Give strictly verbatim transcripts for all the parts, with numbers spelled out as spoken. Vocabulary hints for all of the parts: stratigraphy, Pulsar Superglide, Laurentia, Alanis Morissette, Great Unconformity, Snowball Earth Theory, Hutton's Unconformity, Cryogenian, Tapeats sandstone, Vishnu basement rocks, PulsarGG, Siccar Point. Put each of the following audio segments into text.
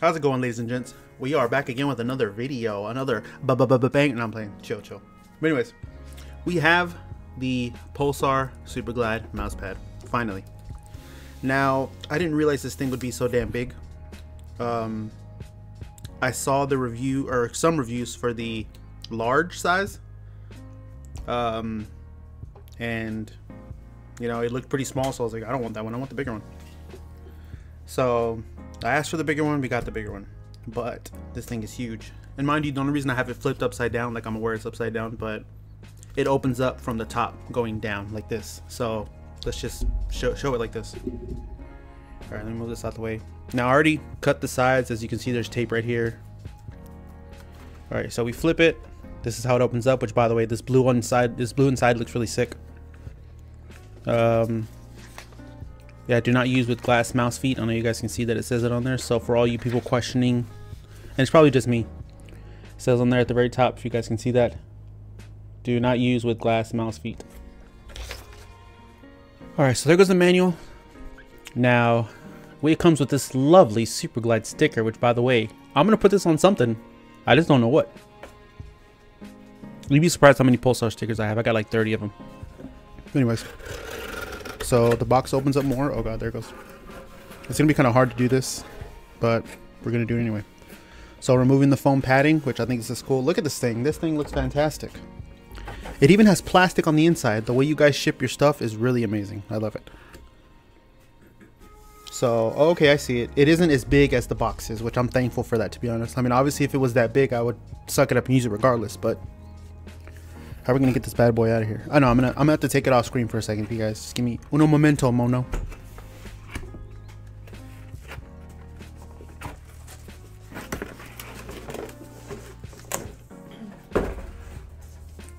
How's it going, ladies and gents? We are back again with another video, another ba-ba-ba-ba-bang. No, I'm playing. Chill, chill. But anyways, we have the Pulsar Superglide mousepad, finally. Now, I didn't realize this thing would be so damn big. Um, I saw the review, or some reviews for the large size. Um, and, you know, it looked pretty small, so I was like, I don't want that one. I want the bigger one. So I asked for the bigger one, we got the bigger one, but this thing is huge. And mind you, the only reason I have it flipped upside down, like I'm aware it's upside down, but it opens up from the top going down like this. So let's just show, show it like this. All right, let me move this out the way. Now I already cut the sides. As you can see, there's tape right here. All right, so we flip it. This is how it opens up, which by the way, this blue one side, this blue inside looks really sick. Um, Yeah, do not use with glass mouse feet. I know you guys can see that it says it on there. So for all you people questioning, and it's probably just me, it says on there at the very top, if you guys can see that, do not use with glass mouse feet. All right, so there goes the manual. Now, it comes with this lovely Superglide sticker, which by the way, I'm gonna put this on something. I just don't know what. You'd be surprised how many Pulsar stickers I have. I got like thirty of them. Anyways. So the box opens up more. Oh god, there it goes. It's gonna be kind of hard to do this, but we're gonna do it anyway. So removing the foam padding, which I think is just cool. Look at this thing. This thing looks fantastic. It even has plastic on the inside. The way you guys ship your stuff is really amazing. I love it. So okay, I see it. It isn't as big as the box is, which I'm thankful for that, to be honest. I mean, obviously if it was that big, I would suck it up and use it regardless, but how are we gonna get this bad boy out of here? I know, I'm gonna, I'm gonna have to take it off screen for a second, you guys. Just give me uno momento, mono.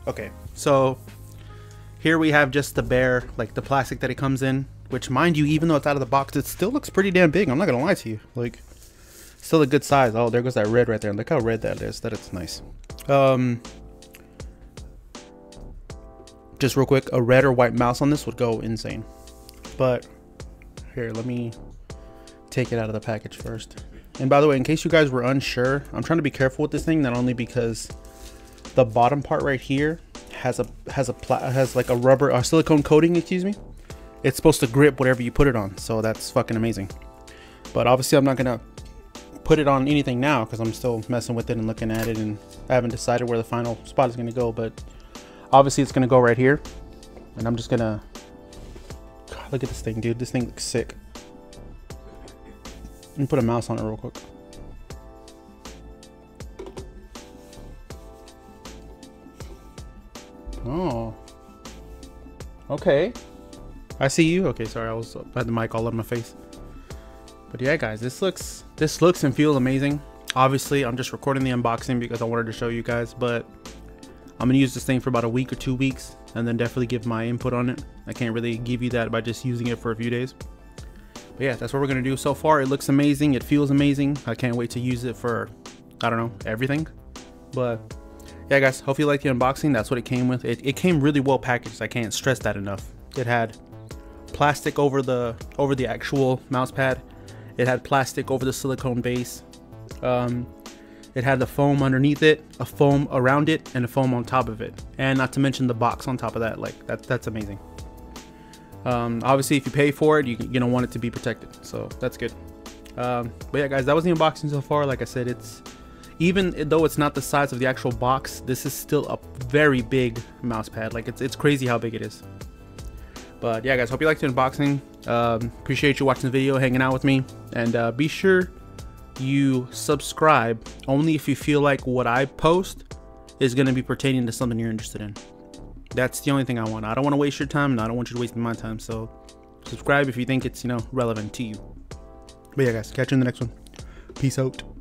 Okay, so here we have just the bare, like the plastic that it comes in, which mind you, even though it's out of the box, it still looks pretty damn big. I'm not gonna lie to you. Like, still a good size. Oh, there goes that red right there. Look how red that is. That it's nice. Um, Just real quick, a red or white mouse on this would go insane. But here, let me take it out of the package first. And by the way, in case you guys were unsure, I'm trying to be careful with this thing, not only because the bottom part right here has a has a pla has like a rubber or silicone coating, excuse me. It's supposed to grip whatever you put it on, so that's fucking amazing. But obviously I'm not gonna put it on anything now because I'm still messing with it and looking at it, and I haven't decided where the final spot is gonna go, but obviously it's gonna go right here, and I'm just gonna, God, look at this thing, dude. This thing looks sick. Let me put a mouse on it real quick. Oh, okay. I see you. Okay, sorry, I was I had the mic all over my face. But yeah, guys, this looks, this looks and feels amazing. Obviously, I'm just recording the unboxing because I wanted to show you guys, but I'm gonna use this thing for about a week or two weeks and then definitely give my input on it. I can't really give you that by just using it for a few days. But yeah, that's what we're gonna do so far. It looks amazing, it feels amazing. I can't wait to use it for, I don't know, everything. But yeah, guys, hope you like the unboxing. That's what it came with. It, it came really well packaged. I can't stress that enough. It had plastic over the, over the actual mouse pad. It had plastic over the silicone base. Um, It had the foam underneath it, a foam around it, and a foam on top of it. And not to mention the box on top of that. Like, that, that's amazing. Um, obviously, if you pay for it, you, you don't want it to be protected. So, that's good. Um, but yeah, guys, that was the unboxing so far. Like I said, it's, even though it's not the size of the actual box, this is still a very big mouse pad. Like, it's, it's crazy how big it is. But yeah, guys, hope you liked the unboxing. Um, appreciate you watching the video, hanging out with me. And uh, be sure you subscribe only if you feel like what I post is going to be pertaining to something you're interested in. That's the only thing I want. I don't want to waste your time, and I don't want you to waste my time. So subscribe if you think it's, you know, relevant to you. But yeah, guys, catch you in the next one. Peace out.